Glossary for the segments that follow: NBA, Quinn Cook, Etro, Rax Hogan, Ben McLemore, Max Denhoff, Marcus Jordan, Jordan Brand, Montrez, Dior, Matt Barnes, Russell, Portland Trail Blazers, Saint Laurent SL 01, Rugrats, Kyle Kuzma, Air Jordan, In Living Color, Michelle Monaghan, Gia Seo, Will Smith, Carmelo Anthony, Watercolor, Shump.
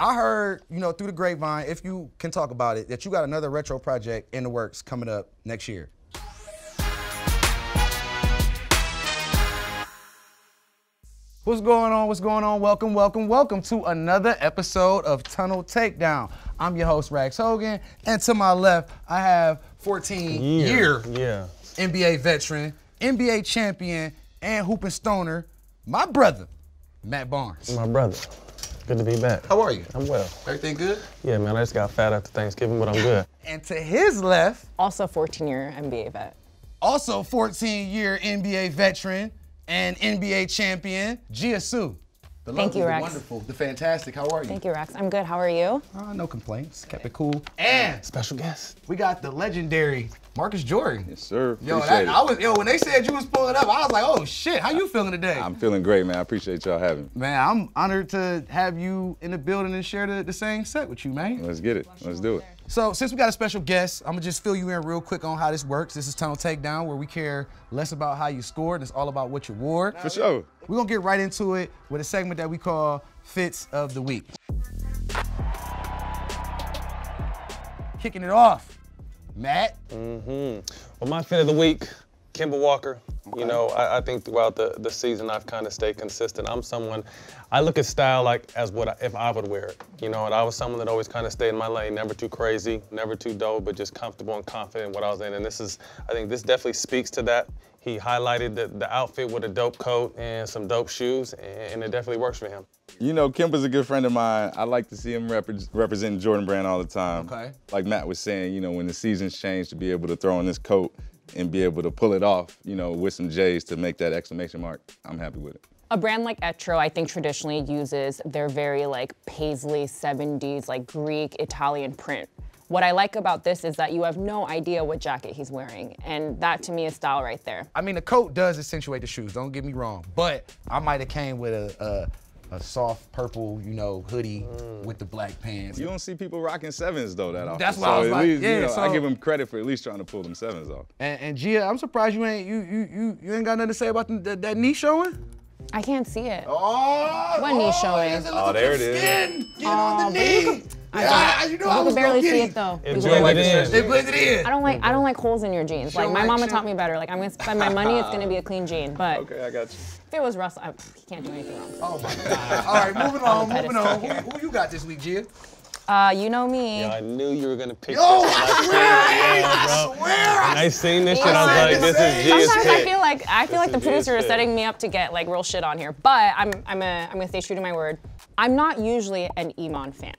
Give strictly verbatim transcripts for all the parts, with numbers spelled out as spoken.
I heard, you know, through the grapevine, if you can talk about it, that you got another retro project in the works coming up next year. What's going on? What's going on? Welcome, welcome, welcome to another episode of Tunnel Takedown. I'm your host, Rax Hogan, and to my left, I have fourteen year yeah. N B A veteran, N B A champion, and hooping stoner, my brother, Matt Barnes. My brother. Good to be back. How are you? I'm well. Everything good? Yeah, man, I just got fat after Thanksgiving, but I'm good. And to his left... Also fourteen year N B A vet. Also fourteen year N B A veteran and N B A champion, Gia Seo. The Thank lovely, you, Rax. The wonderful, the fantastic. How are you? Thank you, Rax. I'm good. How are you? Uh, no complaints. Kept it cool. And special guest. We got the legendary Marcus Jordan. Yes, sir. Yo, that, I was, yo, when they said you was pulling up, I was like, oh shit. How you feeling today? I'm feeling great, man. I appreciate y'all having me. Man, I'm honored to have you in the building and share the, the same set with you, man. Let's get it. Let's do it. So since we got a special guest, I'm gonna just fill you in real quick on how this works. This is Tunnel Takedown, where we care less about how you scored. It's all about what you wore. For sure. We're gonna get right into it with a segment that we call Fits of the Week. Kicking it off, Matt. Mm-hmm. Well, my fit of the week, Kemba Walker. Okay. You know, I, I think throughout the, the season, I've kind of stayed consistent. I'm someone, I look at style like as what I, if I would wear it. You know, and I was someone that always kind of stayed in my lane, never too crazy, never too dope, but just comfortable and confident in what I was in. And this is, I think this definitely speaks to that. He highlighted the, the outfit with a dope coat and some dope shoes, and it definitely works for him. You know, Kemba's a good friend of mine. I like to see him rep representing Jordan Brand all the time. Okay. Like Matt was saying, you know, when the seasons change, to be able to throw on this coat and be able to pull it off, you know, with some J's to make that exclamation mark, I'm happy with it. A brand like Etro, I think traditionally uses their very like paisley seventies, like Greek, Italian print. What I like about this is that you have no idea what jacket he's wearing, and that to me is style right there. I mean, the coat does accentuate the shoes, don't get me wrong, but I might have came with a, a, a soft purple, you know, hoodie mm. with the black pants. You don't see people rocking sevens though that often. That's why so I was like, least, yeah, you know, so... I give him credit for at least trying to pull them sevens off. And, and Gia, I'm surprised you ain't you you you, you ain't got nothing to say about the, that, that knee showing. I can't see it. Oh, what oh, knee showing? Oh, there it is. Skin. Get oh, on the knee. I yeah, you know you I was barely see it though. It blends it, it, it in. I don't like I don't like holes in your jeans. Like my mama taught me better. Like I'm gonna spend my money, it's gonna be a clean jean. But okay, I got you. If it was Russell, I, he can't do anything wrong. Oh my God! All right, moving on, moving on. Who, who you got this week, Gia? Uh, you know me. Yo, I knew you were gonna pick Yo, this. Yo, I swear, I swear. When I seen this shit, I was like, this is Gia's pick. Sometimes I feel like I feel like the producer is setting me up to get like real shit on here. But I'm I'm a I'm gonna stay true to my word. I'm not usually an Iman fan.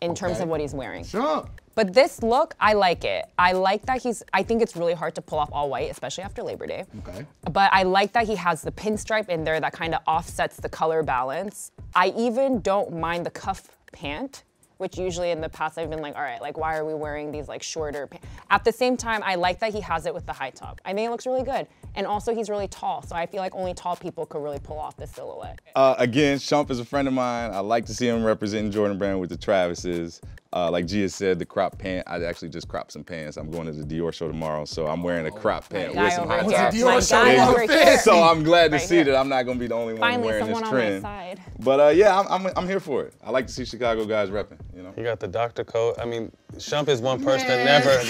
In terms okay. of what he's wearing. Sure. But this look, I like it. I like that he's, I think it's really hard to pull off all white, especially after Labor Day. Okay. But I like that he has the pinstripe in there that kind of offsets the color balance. I even don't mind the cuff pant, which usually in the past I've been like, all right, like why are we wearing these like shorter pants? At the same time, I like that he has it with the high top. I think it looks really good. And also he's really tall, so I feel like only tall people could really pull off this silhouette. Uh, again, Shump is a friend of mine. I like to see him representing Jordan Brand with the Travises. Uh, like Gia said, the crop pant, I actually just cropped some pants. I'm going to the Dior show tomorrow, so I'm wearing a crop pant with some high top. Dior so I'm glad to right see here. That I'm not going to be the only one Finally, wearing this trend. On but uh, yeah, I'm, I'm I'm here for it. I like to see Chicago guys repping, you know? You got the doctor coat. I mean, Shump is one person that never.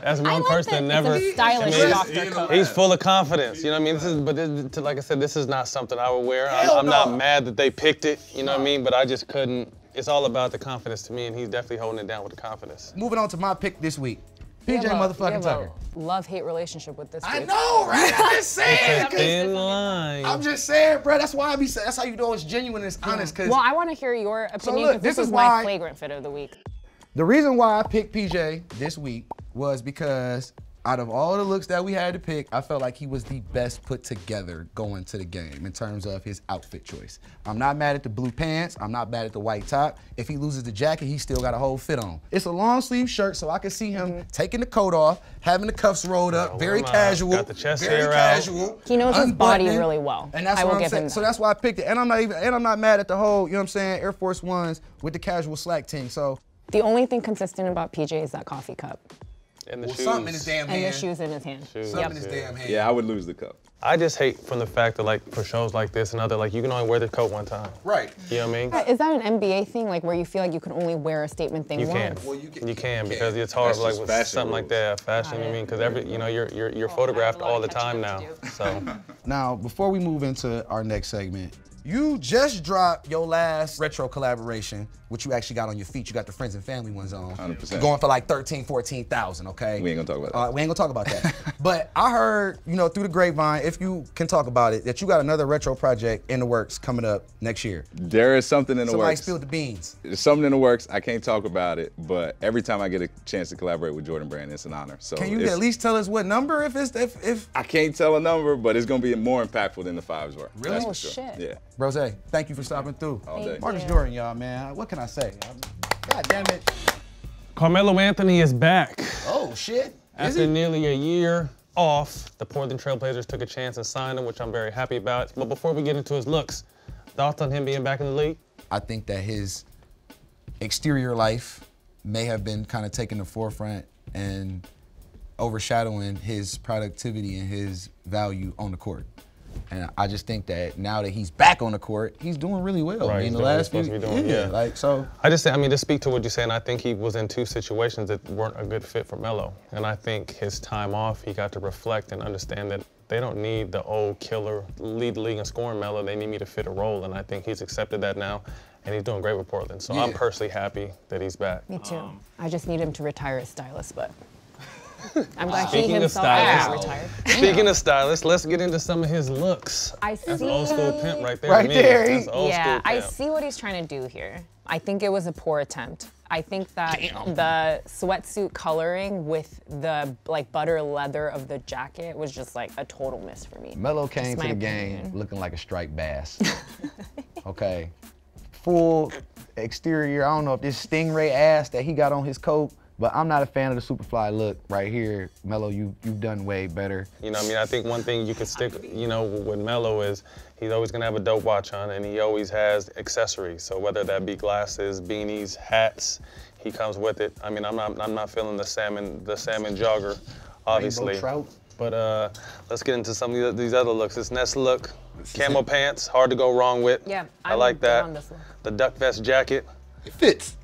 That's one person that never. I mean, he's, he's full of confidence, you know what I mean? This is, but this, like I said, this is not something I would wear. I, I'm not mad that they picked it, you know what I mean? But I just couldn't. It's all about the confidence to me, and he's definitely holding it down with the confidence. Moving on to my pick this week. P J yeah, motherfucking Tucker. Love-hate relationship with this dude. I know, right? I'm just saying. Thin line. I'm just saying, bro. That's why I be saying. That's how you know it's genuine and it's honest. Cause well, I want to hear your opinion. So look, this, this is my flagrant fit of the week. The reason why I picked P J this week was because out of all the looks that we had to pick, I felt like he was the best put together going to the game in terms of his outfit choice. I'm not mad at the blue pants. I'm not mad at the white top. If he loses the jacket, he still got a whole fit on. It's a long sleeve shirt, so I could see him mm-hmm. taking the coat off, having the cuffs rolled up, very well, casual, got the chest very hair casual. Out. He knows his body really well. And that's I what will I'm give saying. Him that. So that's why I picked it. And I'm not even, and I'm not mad at the whole, you know what I'm saying, Air Force Ones with the casual slack team. So the only thing consistent about P J is that coffee cup. And the well, shoes. Something in his damn hand. And the shoes in his hand. Shoes. Something yep. in his damn hand. Yeah, I would lose the cup. I just hate from the fact that, like, for shows like this and other, like, you can only wear the coat one time. Right. You know what I mean? Is that an N B A thing, like, where you feel like you can only wear a statement thing you once? Can. Well, you can. You can, because it's hard, like, with something rules. Like that, fashion, you know what I mean? Because every, you know, you're, you're, you're oh, photographed all the time now, so. Now, before we move into our next segment, you just dropped your last retro collaboration, which you actually got on your feet. You got the friends and family ones on. one hundred percent. Going for like thirteen, fourteen thousand, okay? We ain't gonna talk about that. Uh, we ain't gonna talk about that. But I heard, you know, through the grapevine, if you can talk about it, that you got another retro project in the works coming up next year. There is something in the Somebody works. Somebody spilled the beans. There's something in the works. I can't talk about it, but every time I get a chance to collaborate with Jordan Brand, it's an honor. So can you at least tell us what number if it's, if, if? I can't tell a number, but it's gonna be more impactful than the fives were. Really? That's for sure. Shit. Yeah. Rose, thank you for stopping through. All day. Marcus Jordan, y'all, man. What can I say? God damn it. Carmelo Anthony is back. Oh, shit. After nearly a year off, the Portland Trail Blazers took a chance and signed him, which I'm very happy about. But before we get into his looks, thoughts on him being back in the league? I think that his exterior life may have been kind of taken to the forefront and overshadowing his productivity and his value on the court. And I just think that now that he's back on the court, he's doing really well. Right, I mean, the last few, doing, yeah, yeah. Like, so. I just, I mean, to speak to what you're saying, I think he was in two situations that weren't a good fit for Melo. And I think his time off, he got to reflect and understand that they don't need the old killer, lead the league in scoring Melo. They need me to fit a role, and I think he's accepted that now. And he's doing great with Portland, so yeah. I'm personally happy that he's back. Me too. Um, I just need him to retire as stylist, but. I'm glad Speaking he himself is retired. Speaking of stylists, let's get into some of his looks. I see. That's an old school pimp right there. Right me. there. That's old yeah, school pimp. I see what he's trying to do here. I think it was a poor attempt. I think that Damn. the sweatsuit coloring with the like butter leather of the jacket was just like a total miss for me. Melo came to the opinion. game looking like a striped bass. Okay. Full exterior, I don't know if this stingray ass that he got on his coat. But I'm not a fan of the Superfly look right here. Melo, you, you've done way better. You know what I mean? I think one thing you can stick, you know, with Melo is he's always gonna have a dope watch on and he always has accessories. So whether that be glasses, beanies, hats, he comes with it. I mean, I'm not, I'm not feeling the salmon, the salmon jogger, obviously. Rainbow trout. But uh, let's get into some of these other looks. This next look, camo pants, hard to go wrong with. Yeah, I like that. On this one. The duck vest jacket. It fits.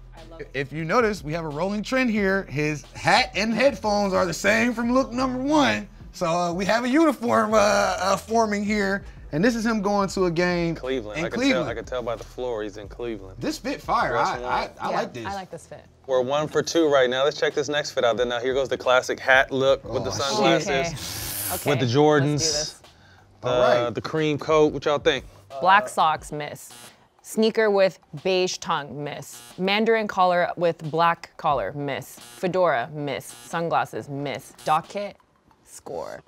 If you notice, we have a rolling trend here. His hat and headphones are the same from look number one. So uh, we have a uniform uh, uh, forming here. And this is him going to a game Cleveland. in I Cleveland. Can tell, I can tell by the floor he's in Cleveland. This fit fire. I, I, I yeah, like this. I like this fit. We're one for two right now. Let's check this next fit out. Then now here goes the classic hat look oh, with the sunglasses, okay. Okay. with the Jordans, Let's do this. The, All right. the cream coat. What y'all think? Black uh, socks, miss. Sneaker with beige tongue, miss. Mandarin collar with black collar, miss. Fedora, miss. Sunglasses, miss. Dock kit, score.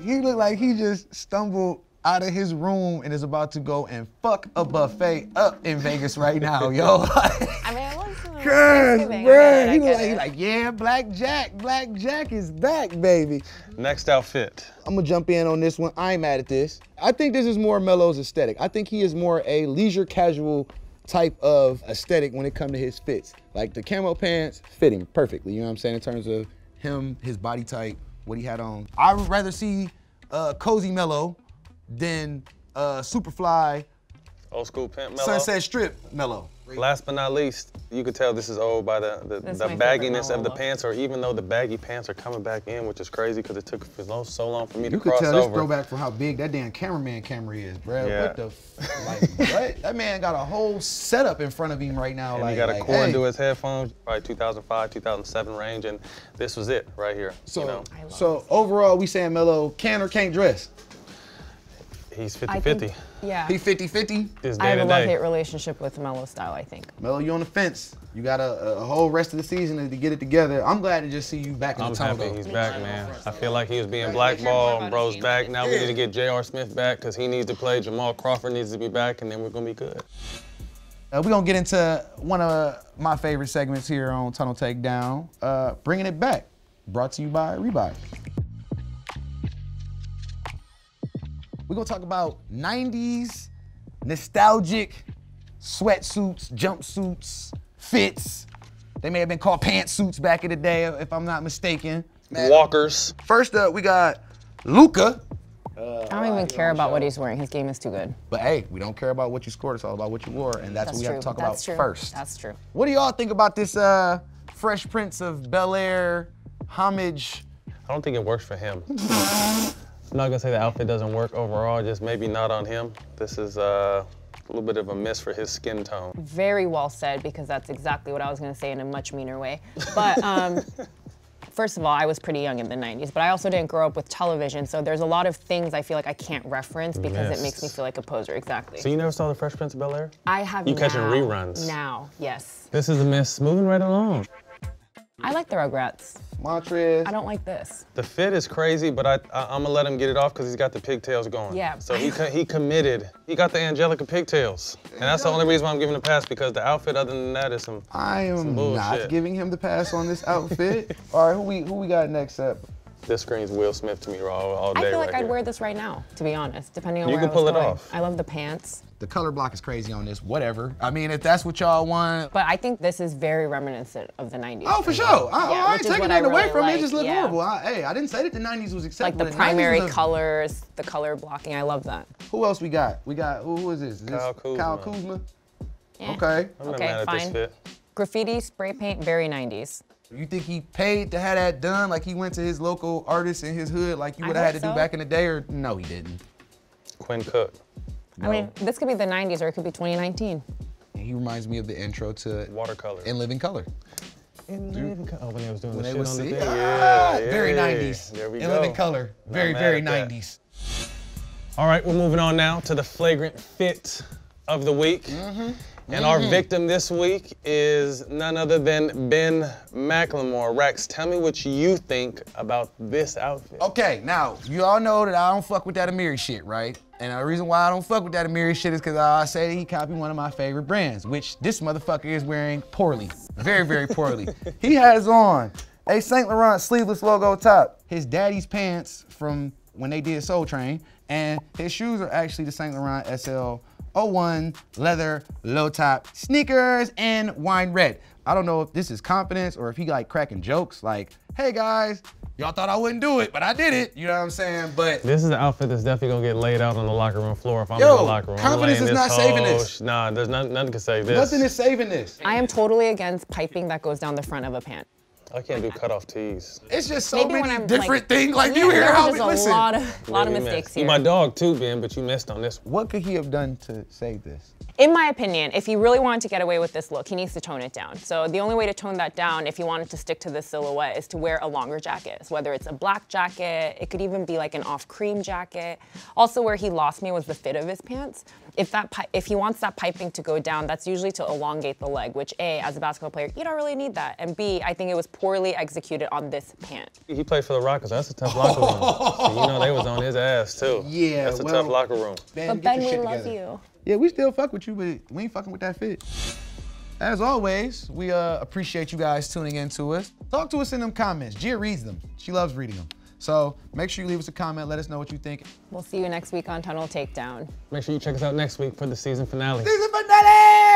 He looked like he just stumbled out of his room and is about to go and fuck a buffet up in Vegas right now, yo. I mean, I want to. Cuz, man, he looked like, he like, yeah, Black Jack, Black Jack is back, baby. Next outfit. I'm gonna jump in on this one. I ain't mad at this. I think this is more Melo's aesthetic. I think he is more a leisure casual type of aesthetic when it comes to his fits. Like the camo pants fit him perfectly, you know what I'm saying, in terms of him, his body type, what he had on. I would rather see uh, Cozy Melo than uh, Superfly, old school pimp Melo. Sunset Strip Melo. Last but not least, you could tell this is old by the, the, the bagginess of the pants, or even though the baggy pants are coming back in, which is crazy because it took so long for me to cross over. You could tell this throwback from how big that damn cameraman camera is, bro. Yeah. What the f like, what? That man got a whole setup in front of him right now. And like, he got a like, cord hey. to his headphones, probably two thousand five, two thousand seven range, and this was it right here. So, you know? so this. overall, we saying Melo can or can't dress? He's fifty fifty. Yeah. He fifty fifty. I have a love-hate relationship with Melo's style, I think. Melo, you on the fence. You got a, a whole rest of the season to get it together. I'm glad to just see you back in the tunnel. I'm happy he's back, man. I feel like he was being blackballed, bro's back. Now we need to get J R Smith back because he needs to play. Jamal Crawford needs to be back, and then we're going to be good. Uh, we're going to get into one of my favorite segments here on Tunnel Takedown, uh, Bringing It Back, brought to you by Reebok. We're gonna talk about nineties nostalgic sweatsuits, jumpsuits, fits They may have been called pantsuits back in the day, if I'm not mistaken. Man. Walkers. First up, we got Luca. Uh, I don't even care about what he's wearing. His game is too good. But hey, we don't care about what you scored. It's all about what you wore, and that's, that's what we true. have to talk that's about true. first. That's true. What do y'all think about this uh, Fresh Prince of Bel Air homage? I don't think it works for him. I'm not gonna say the outfit doesn't work overall, just maybe not on him. This is uh, a little bit of a miss for his skin tone. Very well said, because that's exactly what I was gonna say in a much meaner way. But. Um, First of all, I was pretty young in the nineties, but I also didn't grow up with television, so there's a lot of things I feel like I can't reference because Missed. it makes me feel like a poser, exactly. So you never saw The Fresh Prince of Bel Air? I have You now, catching reruns. Now, yes. This is a miss, moving right along. I like the Rugrats. Montrez. I don't like this. The fit is crazy, but I, I, I'm gonna let him get it off because he's got the pigtails going. Yeah. So he he committed. He got the Angelica pigtails. And that's the only reason why I'm giving him the pass, because the outfit other than that is some I am some bullshit. Not giving him the pass on this outfit. All right, who we, who we got next up? This screams Will Smith to me all, all day I feel like right I'd here. wear this right now, to be honest, depending on you where You can I was pull going. it off. I love the pants. The color block is crazy on this, whatever. I mean, if that's what y'all want. But I think this is very reminiscent of the nineties. Oh, for sure. I, yeah, I ain't taking that away really from like. it. It just looked yeah. horrible. I, hey, I didn't say that the nineties was acceptable. Like the primary the colors, the color blocking, I love that. Who else we got? We got, who, who is this? Is Kyle this Kuzma. Kyle Kuzma? Yeah. Okay. I'm not okay, mad at fine. This fit. Graffiti, spray paint, very nineties. You think he paid to have that done? Like he went to his local artist in his hood like you would have had to so. do back in the day, or no, he didn't? Quinn Cook. No. I mean, this could be the nineties or it could be twenty nineteen. He reminds me of the intro to Watercolor. In Living Color. In Living Color. Oh, when they was doing when the shit on the thing. Ah, yeah, yeah, very nineties. There we go. In Living Color. Very, very nineties. All right, we're moving on now to the flagrant fit of the week. Mm-hmm. And mm-hmm. our victim this week is none other than Ben McLemore. Rex, tell me what you think about this outfit. Okay, now, you all know that I don't fuck with that Amiri shit, right? And the reason why I don't fuck with that Amiri shit is because I say he copied one of my favorite brands, which this motherfucker is wearing poorly. Very, very poorly. He has on a Saint Laurent sleeveless logo top, his daddy's pants from when they did Soul Train, and his shoes are actually the Saint Laurent S L oh one leather low top sneakers in wine red. I don't know if this is confidence or if he like cracking jokes like, hey guys, y'all thought I wouldn't do it, but I did it. You know what I'm saying? But this is the outfit that's definitely gonna get laid out on the locker room floor if I'm yo, in the locker room. Confidence is not saving this. Nah, there's nothing, nothing can save this. Nothing is saving this. I am totally against piping that goes down the front of a pant. I can't do cutoff tees. It's just so Maybe many different like, things. Like, yeah, you hear how we listen. a lot of, lot yeah, of mistakes missed. here. You're my dog too, Ben, but you missed on this. What could he have done to save this? In my opinion, if he really wanted to get away with this look, he needs to tone it down. So the only way to tone that down, if he wanted to stick to this silhouette, is to wear a longer jacket. So whether it's a black jacket, it could even be like an off cream jacket. Also where he lost me was the fit of his pants. If that if he wants that piping to go down, that's usually to elongate the leg, which A, as a basketball player, you don't really need that. And B, I think it was poorly executed on this pant. He played for the Rockers. That's a tough locker room. So you know they was on his ass too. Yeah, That's a well, tough locker room. Ben, but Ben, we love together. you. Yeah, we still fuck with you, but we ain't fucking with that fit. As always, we uh, appreciate you guys tuning in to us. Talk to us in them comments. Gia reads them. She loves reading them. So make sure you leave us a comment. Let us know what you think. We'll see you next week on Tunnel Takedown. Make sure you check us out next week for the season finale. Season finale!